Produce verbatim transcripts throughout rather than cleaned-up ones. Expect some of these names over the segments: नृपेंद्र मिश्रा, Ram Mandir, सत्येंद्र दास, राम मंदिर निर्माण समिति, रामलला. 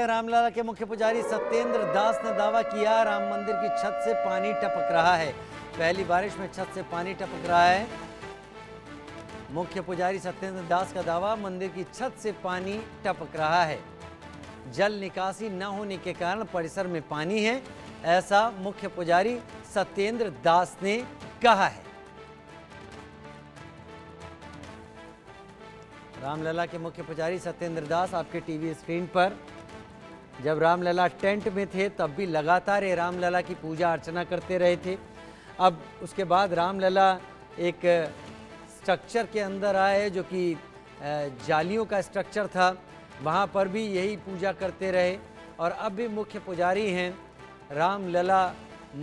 रामलाला के मुख्य पुजारी सत्येंद्र दास ने दावा किया, राम मंदिर की छत से पानी टपक रहा है। पहली बारिश में छत से पानी टपक रहा है। मुख्य पुजारी सत्येंद्र दास का दावा, मंदिर की छत से पानी टपक रहा है। जल निकासी न होने के कारण परिसर में पानी है, ऐसा मुख्य पुजारी सत्येंद्र दास ने कहा है। रामलला के मुख्य पुजारी सत्येंद्र दास आपके टीवी स्क्रीन पर, जब रामलला टेंट में थे तब भी लगातार ये रामलला की पूजा अर्चना करते रहे थे। अब उसके बाद रामलला एक स्ट्रक्चर के अंदर आए जो कि जालियों का स्ट्रक्चर था, वहाँ पर भी यही पूजा करते रहे और अब भी मुख्य पुजारी हैं रामलला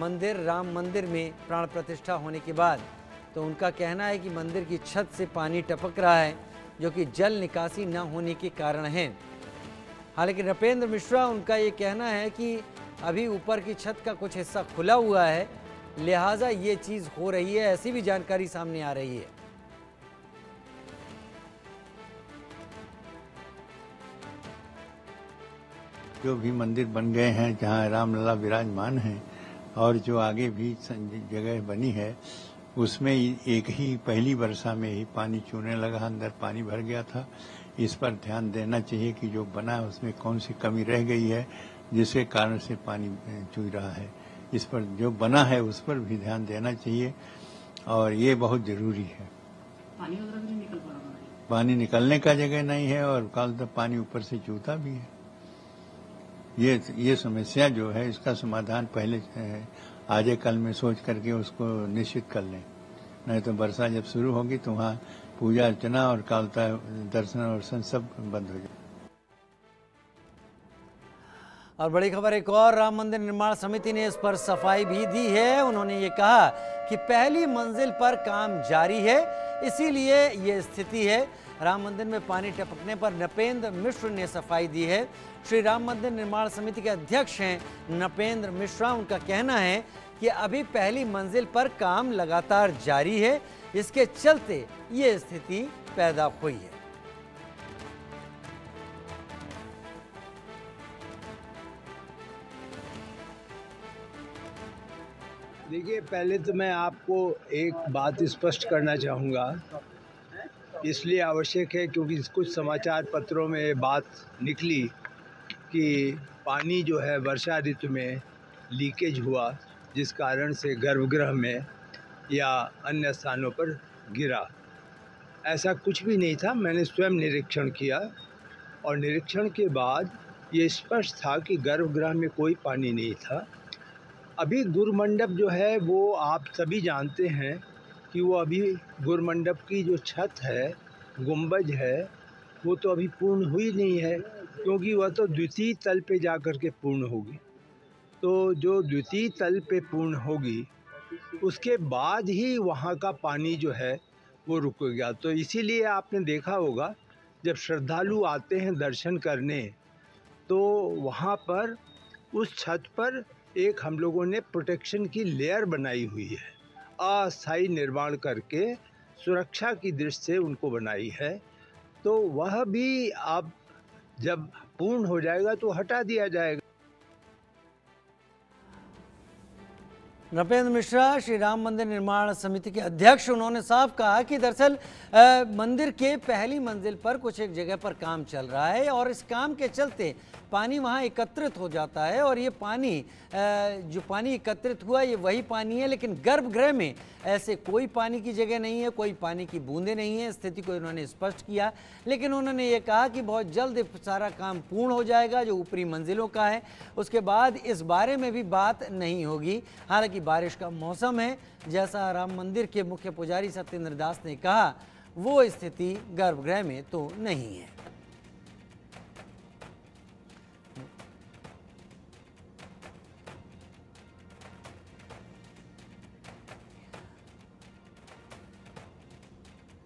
मंदिर। राम मंदिर में प्राण प्रतिष्ठा होने के बाद तो उनका कहना है कि मंदिर की छत से पानी टपक रहा है जो कि जल निकासी न होने के कारण है। हालांकि नृपेंद्र मिश्रा, उनका ये कहना है कि अभी ऊपर की छत का कुछ हिस्सा खुला हुआ है, लिहाजा ये चीज़ हो रही है, ऐसी भी जानकारी सामने आ रही है। जो भी मंदिर बन गए हैं जहाँ रामलला विराजमान हैं और जो आगे भी जगह बनी है, उसमें एक ही पहली वर्षा में ही पानी चूने लगा, अंदर पानी भर गया था। इस पर ध्यान देना चाहिए कि जो बना है उसमें कौन सी कमी रह गई है जिसके कारण से पानी चू रहा है। इस पर जो बना है उस पर भी ध्यान देना चाहिए और ये बहुत जरूरी है। पानी वगैरह भी निकल पा रहा है, पानी निकलने का जगह नहीं है और कल तक पानी ऊपर से चूता भी है। ये ये समस्या जो है इसका समाधान पहले आज कल में सोच करके उसको निश्चित कर लें, नहीं तो वर्षा जब शुरू होगी तो वहाँ पूजा अर्चना और कालता दर्शन वर्शन सब बंद हो जाए। और बड़ी खबर एक और, राम मंदिर निर्माण समिति ने इस पर सफाई भी दी है। उन्होंने ये कहा कि पहली मंजिल पर काम जारी है, इसीलिए ये स्थिति है। राम मंदिर में पानी टपकने पर नृपेंद्र मिश्र ने सफाई दी है। श्री राम मंदिर निर्माण समिति के अध्यक्ष हैं नृपेंद्र मिश्रा। उनका कहना है कि अभी पहली मंजिल पर काम लगातार जारी है, इसके चलते ये स्थिति पैदा हुई है। देखिए, पहले तो मैं आपको एक बात स्पष्ट करना चाहूँगा, इसलिए आवश्यक है क्योंकि कुछ समाचार पत्रों में बात निकली कि पानी जो है वर्षा ऋतु में लीकेज हुआ, जिस कारण से गर्भगृह में या अन्य स्थानों पर गिरा। ऐसा कुछ भी नहीं था। मैंने स्वयं निरीक्षण किया और निरीक्षण के बाद ये स्पष्ट था कि गर्भगृह में कोई पानी नहीं था। अभी गुरुमंडप जो है वो आप सभी जानते हैं कि वो अभी गुरुमंडप की जो छत है, गुंबज है, वो तो अभी पूर्ण हुई नहीं है क्योंकि वह तो द्वितीय तल पे जा कर के पूर्ण होगी। तो जो द्वितीय तल पे पूर्ण होगी उसके बाद ही वहाँ का पानी जो है वो रुकेगा। तो इसीलिए आपने देखा होगा जब श्रद्धालु आते हैं दर्शन करने तो वहाँ पर उस छत पर एक हम लोगों ने प्रोटेक्शन की लेयर बनाई हुई है, अस्थायी निर्माण करके सुरक्षा की दृष्टि से उनको बनाई है। तो वह भी अब जब पूर्ण हो जाएगा तो हटा दिया जाएगा। नृपेंद्र मिश्रा, श्री राम मंदिर निर्माण समिति के अध्यक्ष, उन्होंने साफ कहा कि दरअसल मंदिर के पहली मंजिल पर कुछ एक जगह पर काम चल रहा है और इस काम के चलते पानी वहाँ एकत्रित हो जाता है और ये पानी जो पानी एकत्रित हुआ ये वही पानी है, लेकिन गर्भगृह में ऐसे कोई पानी की जगह नहीं है, कोई पानी की बूंदें नहीं है। स्थिति को उन्होंने स्पष्ट किया, लेकिन उन्होंने ये कहा कि बहुत जल्द सारा काम पूर्ण हो जाएगा जो ऊपरी मंजिलों का है, उसके बाद इस बारे में भी बात नहीं होगी। हालांकि बारिश का मौसम है, जैसा राम मंदिर के मुख्य पुजारी सत्येंद्र दास ने कहा, वो स्थिति गर्भगृह में तो नहीं है।